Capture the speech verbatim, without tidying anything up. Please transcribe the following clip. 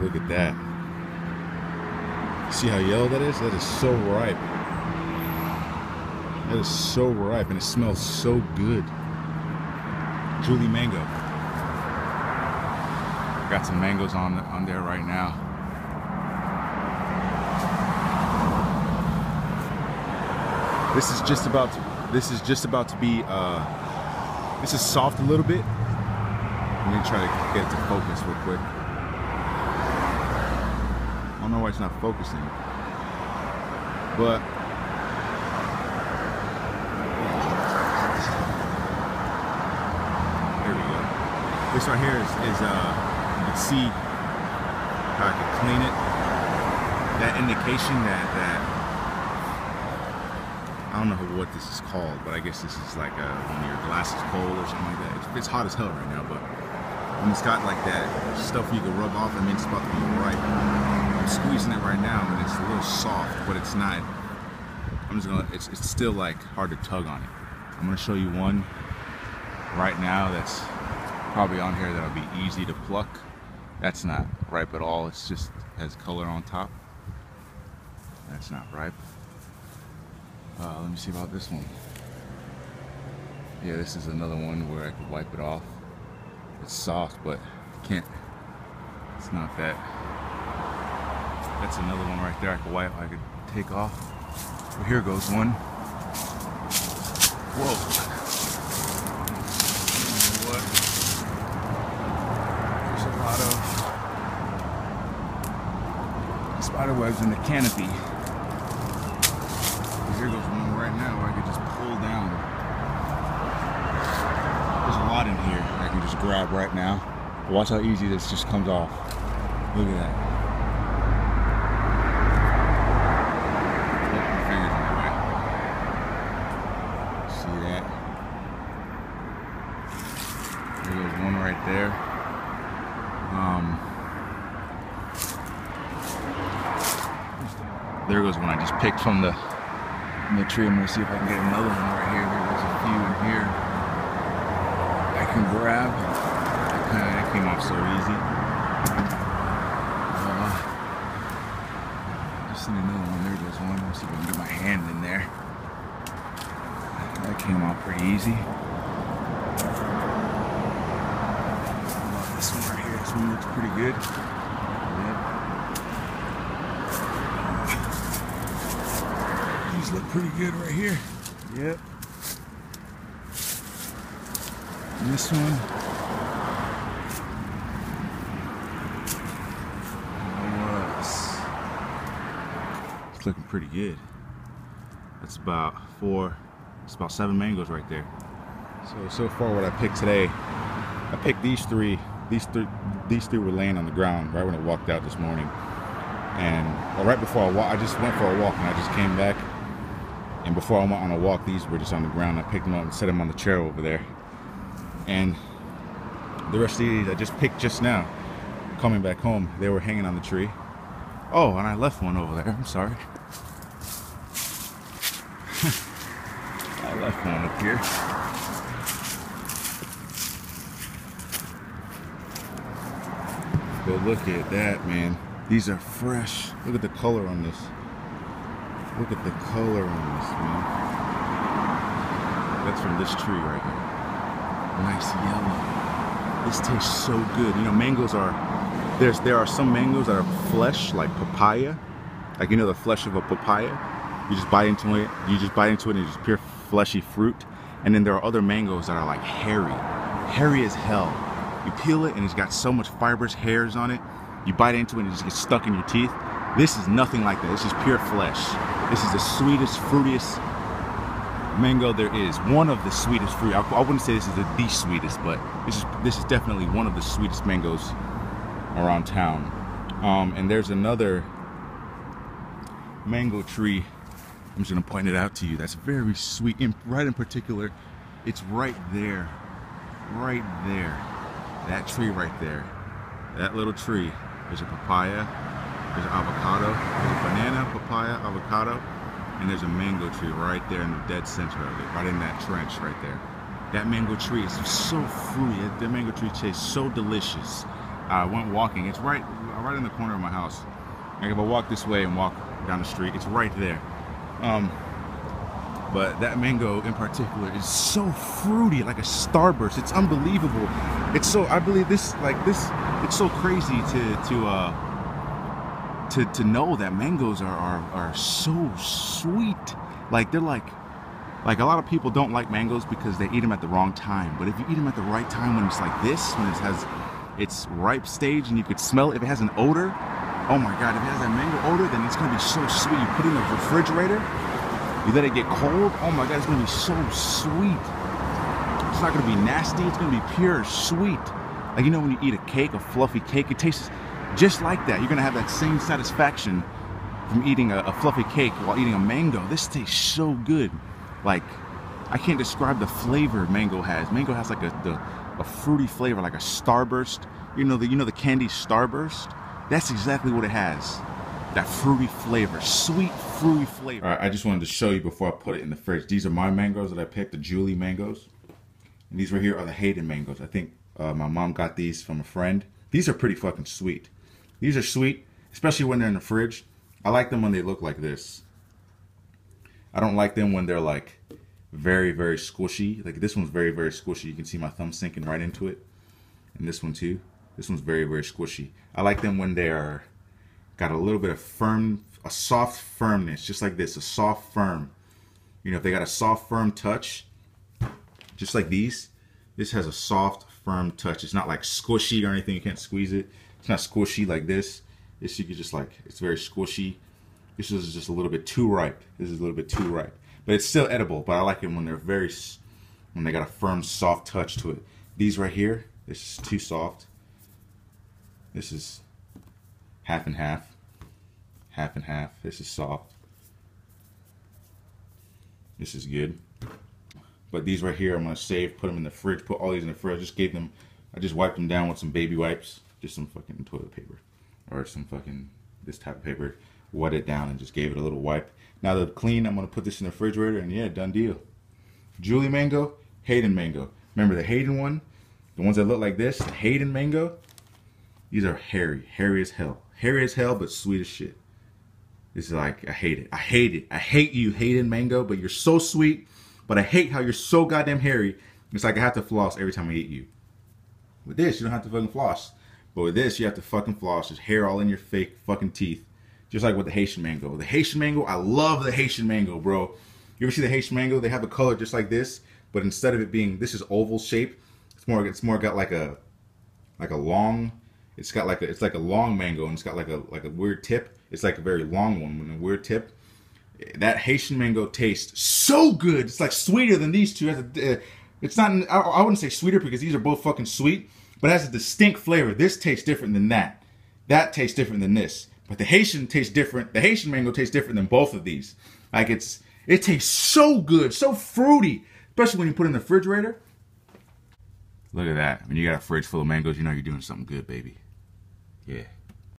Look at that. See how yellow that is? That is so ripe. That is so ripe, and it smells so good. Julie Mango. Got some mangoes on, on there right now. This is just about to, this is just about to be, uh, this is soft a little bit. Let me try to get it to focus real quick. I don't know why it's not focusing. But, there we go. This right here is, is uh, you can see how I can clean it. That indication that, that, I don't know what this is called, but I guess this is like a, when your glass is cold or something like that. It's, it's hot as hell right now, but when it's got like that stuff you can rub off, I mean, it's about to be ripe. I'm squeezing it right now, and it's a little soft, but it's not. I'm just gonna. It's, it's still like hard to tug on it. I'm gonna show you one right now that's probably on here that'll be easy to pluck. That's not ripe at all. It's just has color on top. That's not ripe. Uh, let me see about this one. Yeah, this is another one where I could wipe it off. It's soft, but can't. It's not that. That's another one right there I could wipe. I could take off. Well, here goes one. Whoa. You know what? There's a lot of spider webs in the canopy. Here goes one right now where I could just pull down. There's a lot in here I can just grab right now. Watch how easy this just comes off. Look at that. See that? There goes one right there. Um, there goes one I just picked from the the tree. I'm gonna see if I can get another one right here. There's a few in here I can grab. That came off so easy. Uh, just seen another one. There goes one. Let's see if I can get my hand in there. That came off pretty easy. This one right here. This one looks pretty good. Yep. Look pretty good right here. Yep. And this one. Nice. It's looking pretty good. That's about four, it's about seven mangoes right there. So, so far what I picked today, I picked these three. These three, these three were laying on the ground right when I walked out this morning. And well, right before I walked, I just went for a walk and I just came back. And before I went on a walk, these were just on the ground. I picked them up and set them on the chair over there. And the rest of these I just picked just now. Coming back home, they were hanging on the tree. Oh, and I left one over there. I'm sorry. I left one up here. But look at that, man. These are fresh. Look at the color on this. Look at the color on this, man. That's from this tree right here. Nice yellow. This tastes so good. You know, mangoes are, there's, there are some mangoes that are flesh, like papaya. Like, you know, the flesh of a papaya. You just bite into it, you just bite into it and it's just pure fleshy fruit. And then there are other mangoes that are like hairy. Hairy as hell. You peel it and it's got so much fibrous hairs on it. You bite into it and it just gets stuck in your teeth. This is nothing like that. This is pure flesh. This is the sweetest, fruitiest mango there is. One of the sweetest fruit. I, I wouldn't say this is the, the sweetest, but this is this is definitely one of the sweetest mangoes around town. Um, and there's another mango tree. I'm just gonna point it out to you. That's very sweet. And right in particular, it's right there, right there. That tree right there. That little tree. There's a papaya. There's an avocado, there's a banana, papaya, avocado, and there's a mango tree right there in the dead center of it, right in that trench right there. That mango tree is so fruity. That mango tree tastes so delicious. I went walking. It's right, right in the corner of my house. Like if I walk this way and walk down the street, it's right there. Um, but that mango in particular is so fruity, like a starburst. It's unbelievable. It's so, I believe this, like this, it's so crazy to, to, uh, to, to know that mangoes are, are, are so sweet. Like they're like, like a lot of people don't like mangoes because they eat them at the wrong time. But if you eat them at the right time, when it's like this, when it has its ripe stage and you could smell it, if it has an odor, oh my God, if it has that mango odor, then it's gonna be so sweet. You put it in the refrigerator, you let it get cold, oh my God, it's gonna be so sweet. It's not gonna be nasty, it's gonna be pure sweet. Like you know when you eat a cake, a fluffy cake, it tastes just like that. You're gonna have that same satisfaction from eating a, a fluffy cake while eating a mango. This tastes so good. Like, I can't describe the flavor mango has. Mango has like a, the, a fruity flavor, like a starburst. You know the, you know the candy Starburst? That's exactly what it has. That fruity flavor, sweet fruity flavor. All right, I just wanted to show you before I put it in the fridge. These are my mangoes that I picked, the Julie mangoes. And these right here are the Hayden mangoes. I think uh, my mom got these from a friend. These are pretty fucking sweet. These are sweet, especially when they're in the fridge. I like them when they look like this. I don't like them when they're like very, very squishy. Like this one's very, very squishy. You can see my thumb sinking right into it. And this one too. This one's very, very squishy. I like them when they're got a little bit of firm, a soft firmness, just like this, a soft firm. You know, if they got a soft, firm touch, just like these, this has a soft, firm touch. It's not like squishy or anything. You can't squeeze it. It's not squishy like this. This you can just like, it's very squishy. This is just a little bit too ripe. This is a little bit too ripe, but it's still edible. But I like them when they're very, when they got a firm, soft touch to it. These right here, this is too soft. This is half and half, half and half. This is soft. This is good. But these right here, I'm gonna save, put them in the fridge, put all these in the fridge. I just gave them, I just wiped them down with some baby wipes, just some fucking toilet paper, or some fucking this type of paper. Wet it down and just gave it a little wipe. Now they're clean. I'm gonna put this in the refrigerator and yeah, done deal. Julie mango, Hayden mango. Remember the Hayden one? The ones that look like this, the Hayden mango. These are hairy, hairy as hell. Hairy as hell, but sweet as shit. This is like, I hate it. I hate it. I hate you, Hayden mango, but you're so sweet, but I hate how you're so goddamn hairy. It's like I have to floss every time I eat you. With this, you don't have to fucking floss. But with this, you have to fucking floss. There's hair all in your fake fucking teeth. Just like with the Haitian mango. The Haitian mango, I love the Haitian mango, bro. You ever see the Haitian mango? They have a color just like this, but instead of it being, this is oval shape, it's more, it's more got like a, like a long, it's got like a, it's like a long mango and it's got like a, like a weird tip. It's like a very long one with a weird tip. That Haitian mango tastes so good. It's like sweeter than these two. It's not, I wouldn't say sweeter because these are both fucking sweet, but it has a distinct flavor. This tastes different than that. That tastes different than this. But the Haitian tastes different. The Haitian mango tastes different than both of these. Like it's, it tastes so good, so fruity, especially when you put it in the refrigerator. Look at that. When you got a fridge full of mangoes, you know you're doing something good, baby. Yeah.